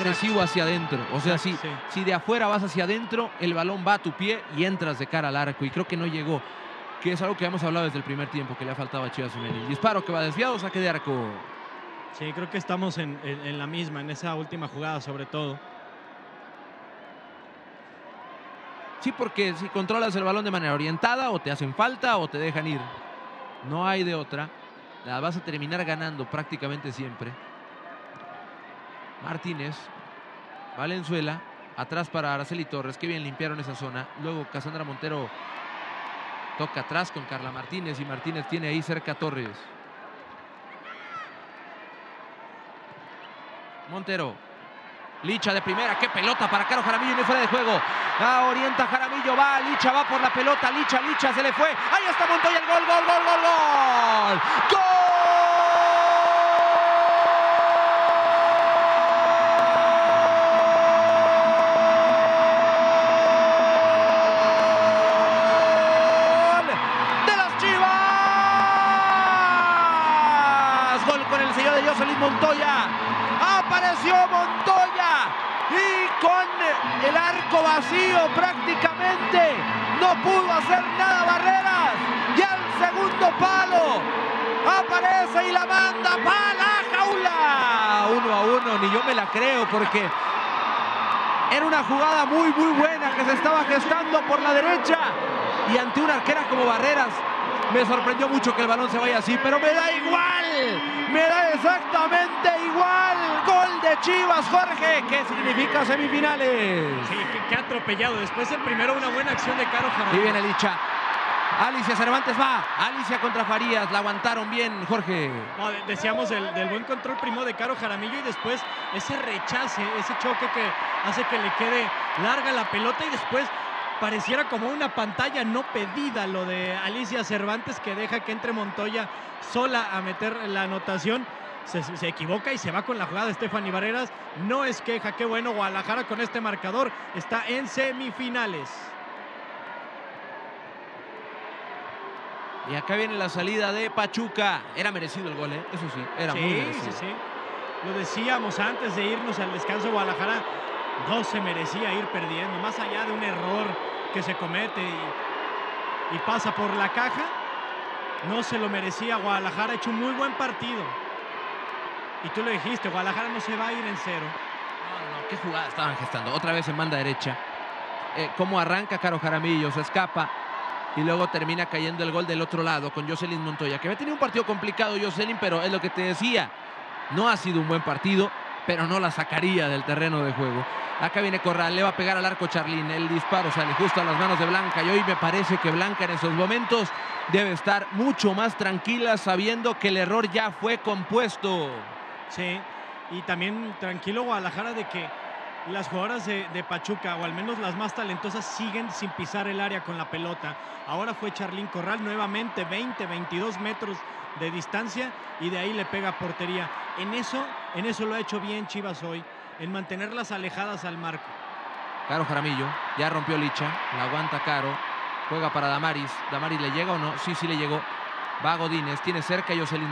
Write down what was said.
agresivo hacia adentro. O sea, si de afuera vas hacia adentro, el balón va a tu pie y entras de cara al arco. Y creo que no llegó, que es algo que hemos hablado desde el primer tiempo, que le ha faltado a Chivas Femenil. Disparo que va desviado, saque de arco. Sí, creo que estamos en la misma, en esa última jugada sobre todo. Sí, porque si controlas el balón de manera orientada, o te hacen falta o te dejan ir. No hay de otra. La vas a terminar ganando prácticamente siempre. Martínez, Valenzuela, atrás para Araceli Torres. Qué bien limpiaron esa zona. Luego Cassandra Montero toca atrás con Carla Martínez y Martínez tiene ahí cerca a Torres. Montero, Licha de primera, qué pelota para Caro Jaramillo, no fuera de juego. La orienta Jaramillo, va Licha, va por la pelota, Licha, Licha, se le fue. Ahí está Montoya, el gol, gol, gol, gol, gol. ¡Gol! Joseline Montoya, apareció Montoya y con el arco vacío prácticamente no pudo hacer nada Barreras, y al segundo palo aparece y la manda para la jaula. 1-1, ni yo me la creo, porque era una jugada muy buena que se estaba gestando por la derecha, y ante una arquera como Barreras me sorprendió mucho que el balón se vaya así, pero me da igual, me da exactamente igual. Gol de Chivas, Jorge, que significa semifinales. Sí, qué atropellado. Después el primero, una buena acción de Caro Jaramillo. Y viene Licha. Alicia Cervantes va. Alicia contra Farías, la aguantaron bien, Jorge. No, decíamos del buen control primo de Caro Jaramillo, y después ese rechace, ese choque que hace que le quede larga la pelota, y después pareciera como una pantalla no pedida lo de Alicia Cervantes, que deja que entre Montoya sola a meter la anotación. Se equivoca y se va con la jugada de Stephanie Barreras. No es queja, qué bueno, Guadalajara con este marcador está en semifinales. Y acá viene la salida de Pachuca. Era merecido el gol, ¿eh? Eso sí, era muy merecido. Sí. Lo decíamos antes de irnos al descanso, Guadalajara no se merecía ir perdiendo, más allá de un error que se comete y pasa por la caja. No se lo merecía. Guadalajara ha hecho un muy buen partido, y tú lo dijiste, Guadalajara no se va a ir en cero. No, qué jugada estaban gestando. Otra vez en banda derecha, cómo arranca Caro Jaramillo, se escapa y luego termina cayendo el gol del otro lado con Joseline Montoya, que había tenido un partido complicado, Joseline, pero es lo que te decía, no ha sido un buen partido, pero no la sacaría del terreno de juego. Acá viene Corral, le va a pegar al arco Charlín, el disparo sale justo a las manos de Blanca, y hoy me parece que Blanca en esos momentos debe estar mucho más tranquila, sabiendo que el error ya fue compuesto. Sí, y también tranquilo Guadalajara de que las jugadoras de Pachuca, o al menos las más talentosas, siguen sin pisar el área con la pelota. Ahora fue Charlín Corral, nuevamente 20, 22 metros de distancia, y de ahí le pega portería. En eso lo ha hecho bien Chivas hoy, en mantenerlas alejadas al marco. Caro Jaramillo, ya rompió Licha, la aguanta Caro, juega para Damaris. ¿Damaris le llega o no? Sí, sí le llegó. Va Godínez, tiene cerca a Joseline.